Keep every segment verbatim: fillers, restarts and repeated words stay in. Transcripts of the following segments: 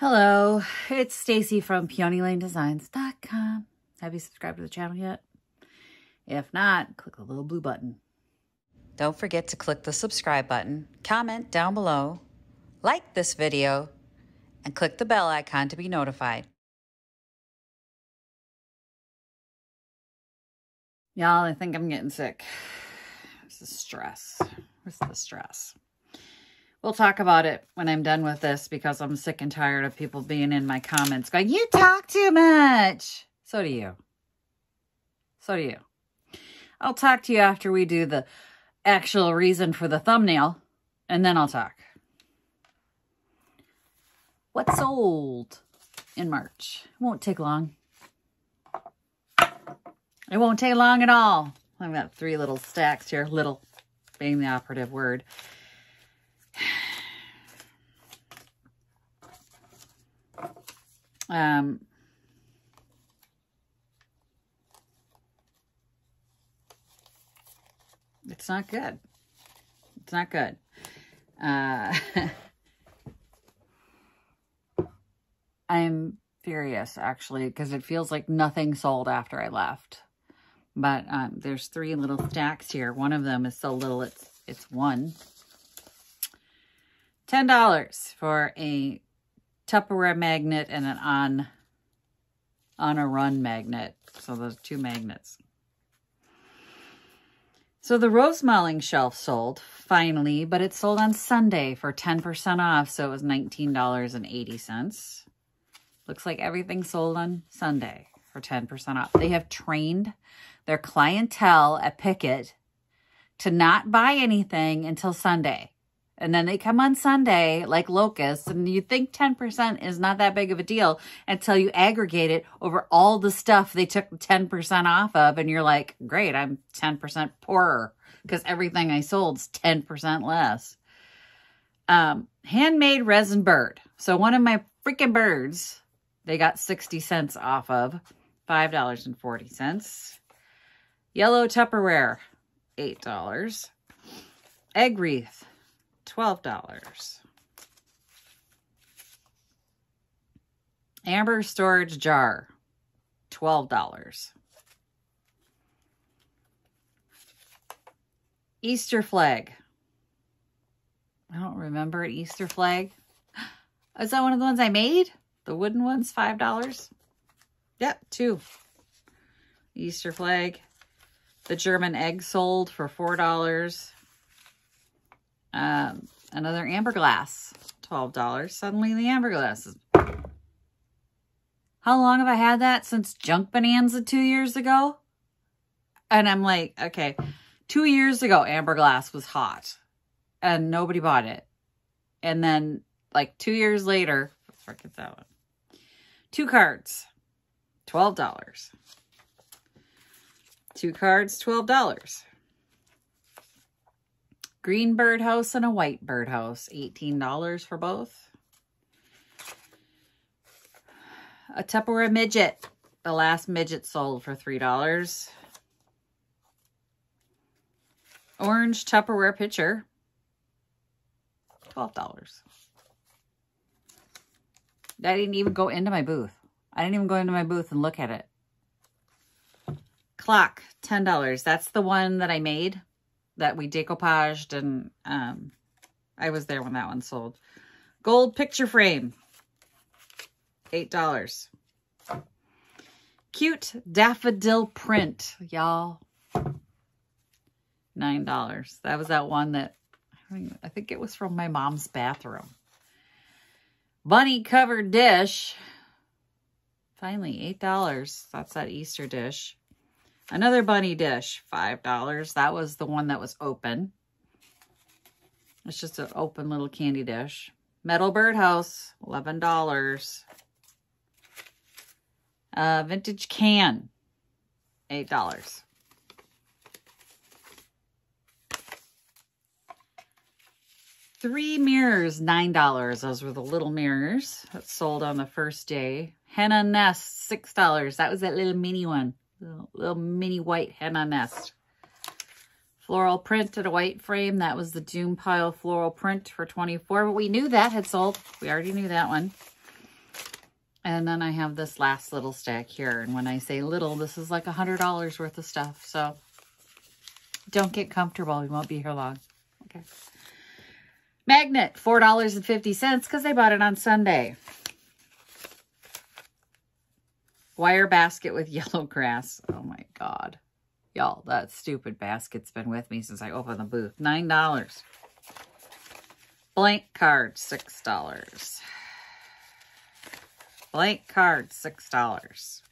Hello, it's Stacy from Peony Lane Designs dot com. Have you subscribed to the channel yet? If not, click the little blue button. Don't forget to click the subscribe button, comment down below, like this video, and click the bell icon to be notified. Y'all, I think I'm getting sick. This is stress. Where's the stress? We'll talk about it when I'm done with this because I'm sick and tired of people being in my comments going, you talk too much. So do you. So do you. I'll talk to you after we do the actual reason for the thumbnail, and then I'll talk. What sold in March? It won't take long. It won't take long at all. I've got three little stacks here, little being the operative word. Um, it's not good. It's not good. Uh, I'm furious actually, because it feels like nothing sold after I left, but, um, there's three little stacks here. One of them is so little it's, it's one. ten dollars for a Tupperware magnet and an on, on a run magnet. So those two magnets. So the rose mulling shelf sold finally, but it sold on Sunday for ten percent off. So it was nineteen dollars and eighty cents. Looks like everything sold on Sunday for ten percent off. They have trained their clientele at Pickett to not buy anything until Sunday. And then they come on Sunday like locusts, and you think ten percent is not that big of a deal until you aggregate it over all the stuff they took ten percent off of, and you're like, great, I'm ten percent poorer because everything I sold is ten percent less. Um, handmade resin bird. So one of my freaking birds, they got sixty cents off of, five dollars and forty cents. Yellow Tupperware, eight dollars. Egg wreath, twelve dollars. Amber storage jar, twelve dollars. Easter flag. I don't remember an Easter flag. Is that one of the ones I made? The wooden ones, five dollars? Yep, two. Easter flag. The German egg sold for four dollars. Um, another amber glass, twelve dollars. Suddenly the amber glass is... How long have I had that? Since Junk Bonanza two years ago? And I'm like, okay, two years ago, amber glass was hot and nobody bought it. And then like two years later, let's forget that one. Two cards, twelve dollars. Two cards, twelve dollars. Green birdhouse and a white birdhouse, eighteen dollars for both. A Tupperware midget. The last midget sold for three dollars. Orange Tupperware pitcher, twelve dollars. I didn't even go into my booth. I didn't even go into my booth and look at it. Clock, ten dollars. That's the one that I made, that we decoupaged, and um, I was there when that one sold. Gold picture frame, eight dollars. Cute daffodil print, y'all, nine dollars. That was that one that, I think, I think it was from my mom's bathroom. Bunny covered dish, finally, eight dollars. That's that Easter dish. Another bunny dish, five dollars. That was the one that was open. It's just an open little candy dish. Metal birdhouse, eleven dollars. Uh, vintage can, eight dollars. Three mirrors, nine dollars. Those were the little mirrors that sold on the first day. Henna nest, six dollars. That was that little mini one. Little, little mini white henna nest. Floral print at a white frame. That was the Doom Pile floral print for twenty-four dollars. But we knew that had sold. We already knew that one. And then I have this last little stack here. And when I say little, this is like one hundred dollars worth of stuff. So don't get comfortable. We won't be here long. Okay. Magnet, four dollars and fifty cents because they bought it on Sunday. Wire basket with yellow grass. Oh, my God. Y'all, that stupid basket's been with me since I opened the booth. nine dollars. Blank card, six dollars. Blank card, six dollars.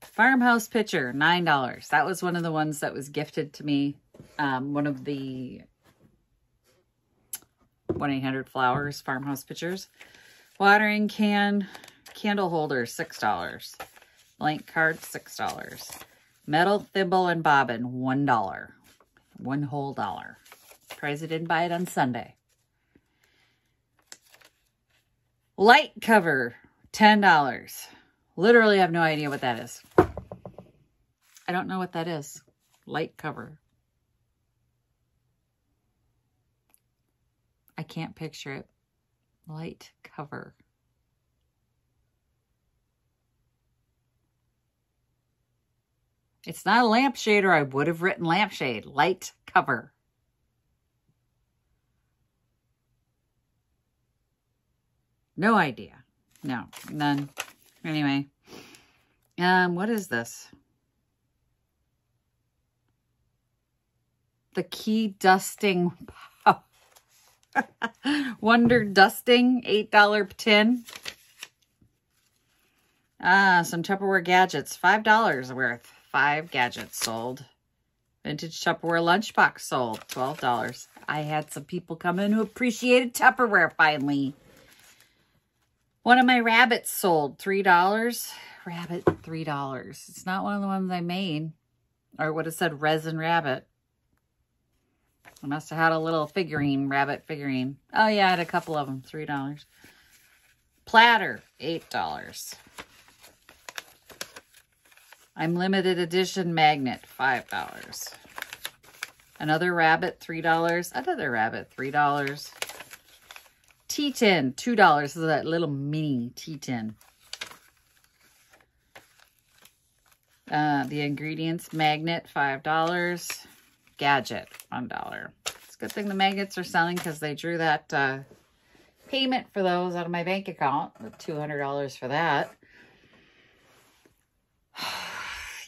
Farmhouse pitcher, nine dollars. That was one of the ones that was gifted to me. Um, one of the one eight hundred Flowers farmhouse pitchers. Watering can, candle holder, six dollars. Blank card, six dollars. Metal thimble and bobbin, one dollar. One whole dollar. Surprised I didn't buy it on Sunday. Light cover, ten dollars. Literally have no idea what that is. I don't know what that is. Light cover. I can't picture it. Light cover. It's not a lampshade, or I would have written lampshade. Light cover. No idea. No. None. Anyway. Um, what is this? The key dusting pop. Wonder dusting. eight dollar tin. Ah, some Tupperware gadgets. five dollars worth. Five gadgets sold. Vintage Tupperware lunchbox sold. twelve dollars. I had some people come in who appreciated Tupperware finally. One of my rabbits sold, three dollars. Rabbit, three dollars. It's not one of the ones I made. Or it would have said resin rabbit. I must have had a little figurine, rabbit figurine. Oh, yeah, I had a couple of them, three dollars. Platter, eight dollars. I'm limited edition magnet, five dollars. Another rabbit, three dollars. Another rabbit, three dollars. Tea tin, two dollars. This is that little mini tea tin. Uh, the ingredients, magnet, five dollars. Gadget, one dollar. It's a good thing the magnets are selling because they drew that uh, payment for those out of my bank account. two hundred dollars for that.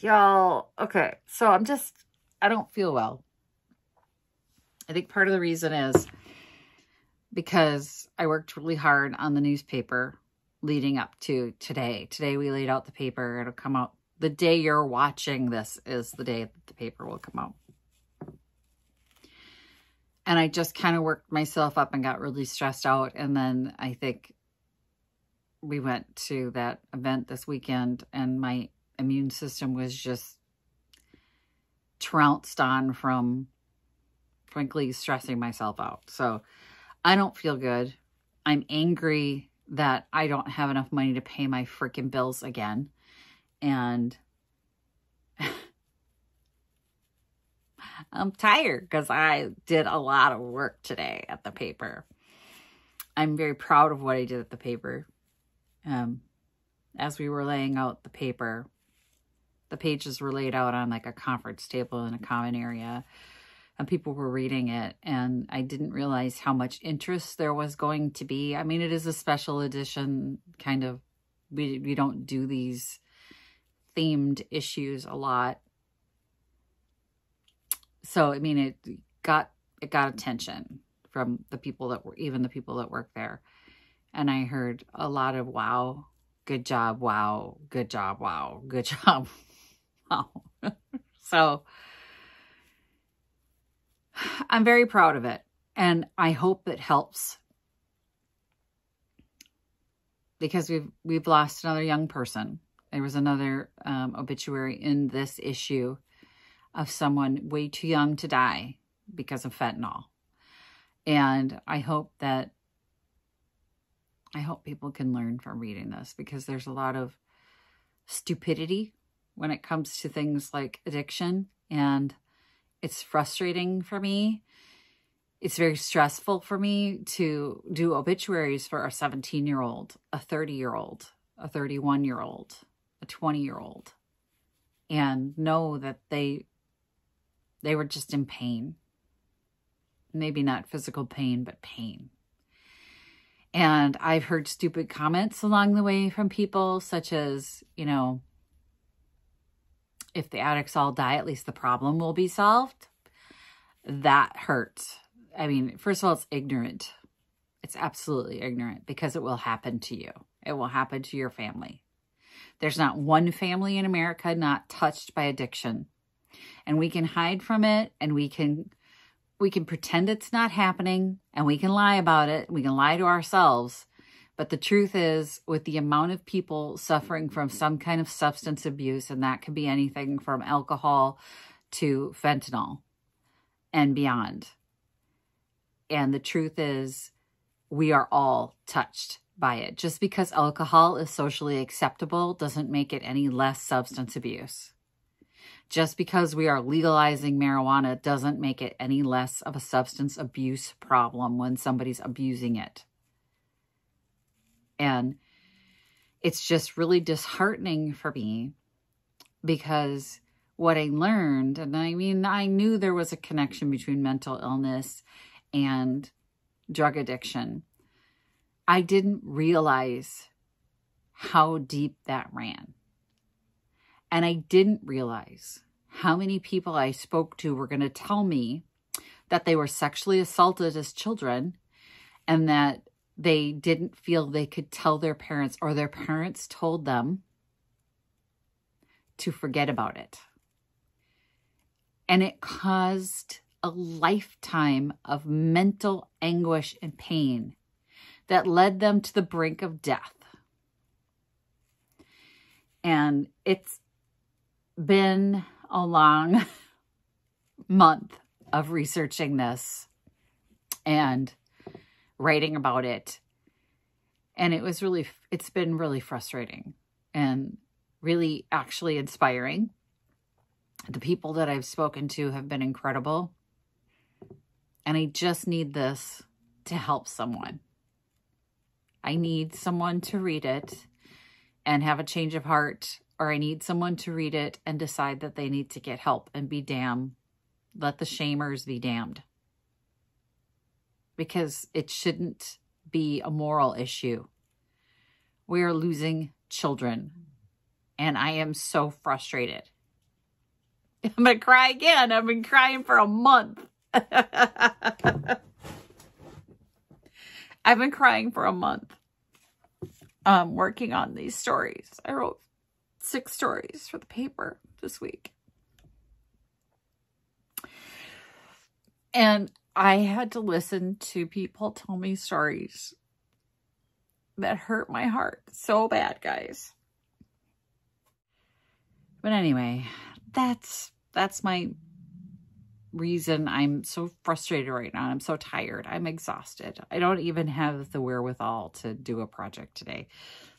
Y'all, okay. So I'm just, I don't feel well. I think part of the reason is because I worked really hard on the newspaper leading up to today. Today we laid out the paper. It'll come out. The day you're watching this is the day that the paper will come out. And I just kind of worked myself up and got really stressed out. And then I think we went to that event this weekend and my immune system was just trounced on from, frankly, stressing myself out. So I don't feel good. I'm angry that I don't have enough money to pay my freaking bills again. And I'm tired because I did a lot of work today at the paper. I'm very proud of what I did at the paper. Um, as we were laying out the paper, the pages were laid out on like a conference table in a common area. And people were reading it, and I didn't realize how much interest there was going to be. I mean, it is a special edition kind of, we, we don't do these themed issues a lot. So, I mean, it got, it got attention from the people that were, even the people that work there. And I heard a lot of, wow, good job, wow, good job, wow, good job, wow. So I'm very proud of it, and I hope it helps, because we've we've lost another young person. There was another um, obituary in this issue of someone way too young to die because of fentanyl, and I hope that I hope people can learn from reading this, because there's a lot of stupidity when it comes to things like addiction, and it's frustrating for me it's very stressful for me to do obituaries for a seventeen-year-old, a thirty-year-old, a thirty-one-year-old, a twenty-year-old, and know that they they were just in pain. Maybe not physical pain, but pain. And I've heard stupid comments along the way from people, such as, you know, if the addicts all die, at least the problem will be solved. That hurts. I mean, first of all, it's ignorant. It's absolutely ignorant, because it will happen to you. It will happen to your family. There's not one family in America not touched by addiction. And we can hide from it, and we can... We can pretend it's not happening, and we can lie about it. We can lie to ourselves. But the truth is, with the amount of people suffering from some kind of substance abuse, and that could be anything from alcohol to fentanyl and beyond. And the truth is, we are all touched by it. Just because alcohol is socially acceptable doesn't make it any less substance abuse. Just because we are legalizing marijuana doesn't make it any less of a substance abuse problem when somebody's abusing it. And it's just really disheartening for me, because what I learned, and I mean, I knew there was a connection between mental illness and drug addiction. I didn't realize how deep that ran. And I didn't realize how many people I spoke to were going to tell me that they were sexually assaulted as children, and that they didn't feel they could tell their parents, or their parents told them to forget about it. And it caused a lifetime of mental anguish and pain that led them to the brink of death. And it's been a long month of researching this and writing about it. And it was really, it's been really frustrating and really actually inspiring. The people that I've spoken to have been incredible. And I just need this to help someone. I need someone to read it and have a change of heart. Or I need someone to read it and decide that they need to get help, and be damned. Let the shamers be damned. Because it shouldn't be a moral issue. We are losing children. And I am so frustrated. I'm going to cry again. I've been crying for a month. I've been crying for a month. Um, working on these stories. I wrote six stories for the paper this week. And I had to listen to people tell me stories that hurt my heart so bad, guys. But anyway, that's that's my reason I'm so frustrated right now. I'm so tired. I'm exhausted. I don't even have the wherewithal to do a project today.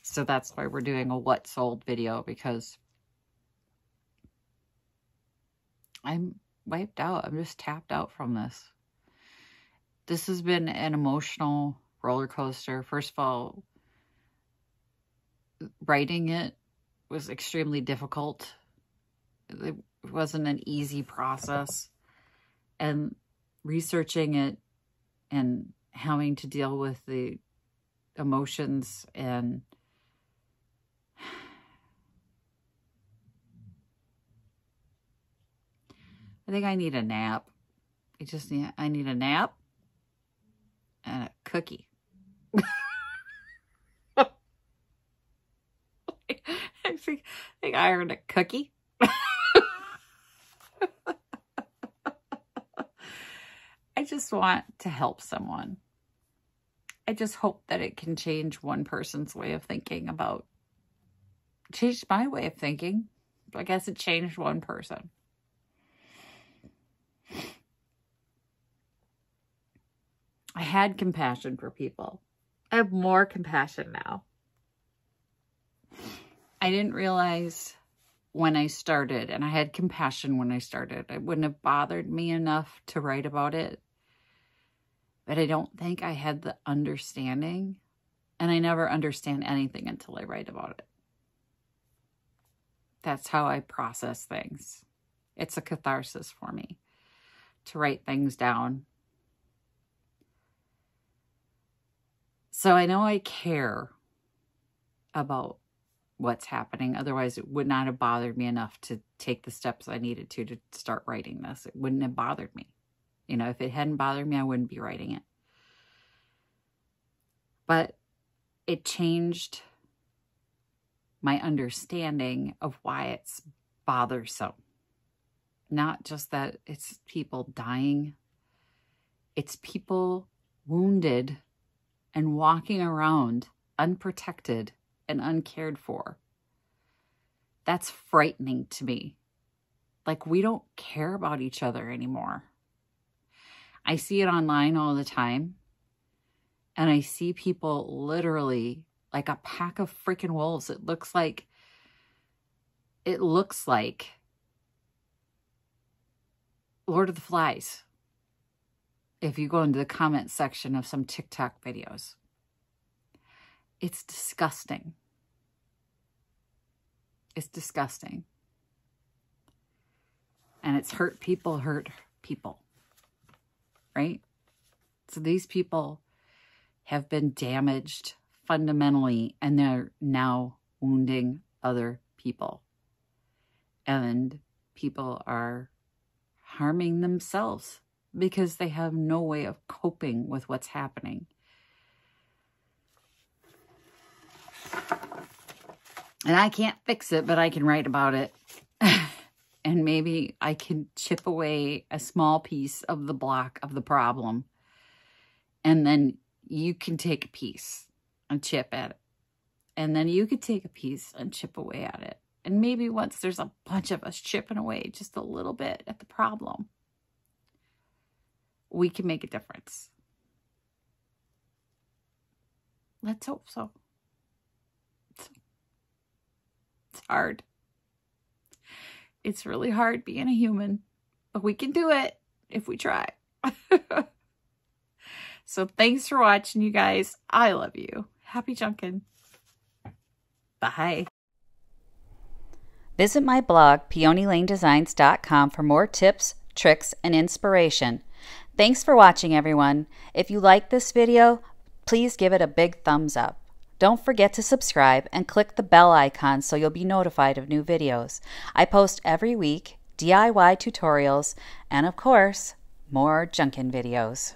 So that's why we're doing a what sold video, because I'm wiped out. I'm just tapped out from this. This has been an emotional roller coaster. First of all, writing it was extremely difficult. It wasn't an easy process. And researching it and having to deal with the emotions and I think I need a nap. I just need, I need a nap and a cookie. I think, I think I earned a cookie. I just want to help someone. I just hope that it can change one person's way of thinking about, changed my way of thinking. I guess it changed one person. I had compassion for people. I have more compassion now. I didn't realize when I started, and I had compassion when I started. It wouldn't have bothered me enough to write about it. but I don't think I had the understanding, and I never understand anything until I write about it. That's how I process things. It's a catharsis for me to write things down. So I know I care about what's happening. Otherwise, it would not have bothered me enough to take the steps I needed to to start writing this. It wouldn't have bothered me. You know, if it hadn't bothered me, I wouldn't be writing it. But it changed my understanding of why it's bothersome. Not just that it's people dying. It's people wounded and walking around unprotected and uncared for. That's frightening to me. Like, we don't care about each other anymore. I see it online all the time. And I see people literally like a pack of freaking wolves. It looks like, it looks like Lord of the Flies. If you go into the comment section of some TikTok videos, it's disgusting. It's disgusting. And it's hurt people hurt people. Right? So these people have been damaged fundamentally, and they're now wounding other people. And people are harming themselves because they have no way of coping with what's happening. And I can't fix it, but I can write about it. And maybe I can chip away a small piece of the block of the problem. And then you can take a piece and chip at it. And then you could take a piece and chip away at it. And maybe once there's a bunch of us chipping away just a little bit at the problem, we can make a difference. Let's hope so. It's, it's hard. It's really hard being a human, but we can do it if we try. So thanks for watching, you guys. I love you. Happy junkin'. Bye. Visit my blog, Peony Lane Designs dot com, for more tips, tricks, and inspiration. Thanks for watching, everyone. If you like this video, please give it a big thumbs up. Don't forget to subscribe and click the bell icon so you'll be notified of new videos. I post every week D I Y tutorials and, of course, more junkin' videos.